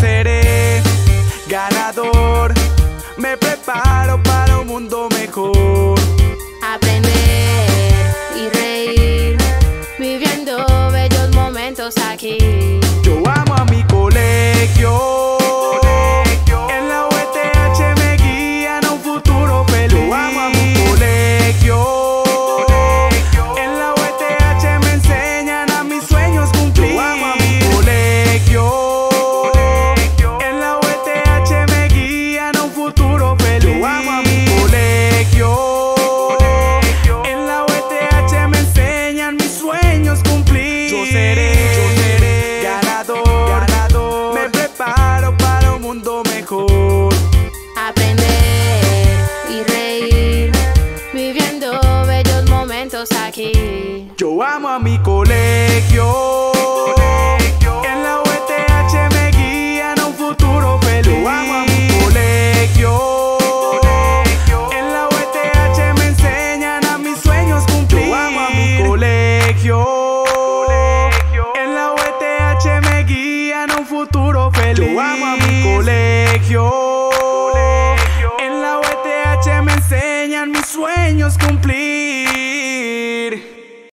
seré ganador. Me preparo para un mundo mejor. Aprender y reír, viviendo bellos momentos aquí. Yo amo a mi colegio. En la UTH me guían a un futuro feliz. Yo amo a mi colegio. En la UTH me enseñan a mis sueños cumplir. Yo amo a mi colegio. En la UTH me guían a un futuro feliz. Yo amo a mi colegio. En la UTH me enseñan mis sueños cumplir. Yo seré ganador. Me preparo para un mundo mejor. Aprender y reír, viviendo bellos momentos aquí. Yo amo a mi colegio. En la UTH me guían a un futuro feliz. Yo amo a mi colegio. En la UTH me enseñan a mis sueños cumplir. Yo amo a mi colegio. En la UTH me guían a un futuro feliz. Yo amo a mi colegio. En la UTH me enseñan mis sueños cumplir.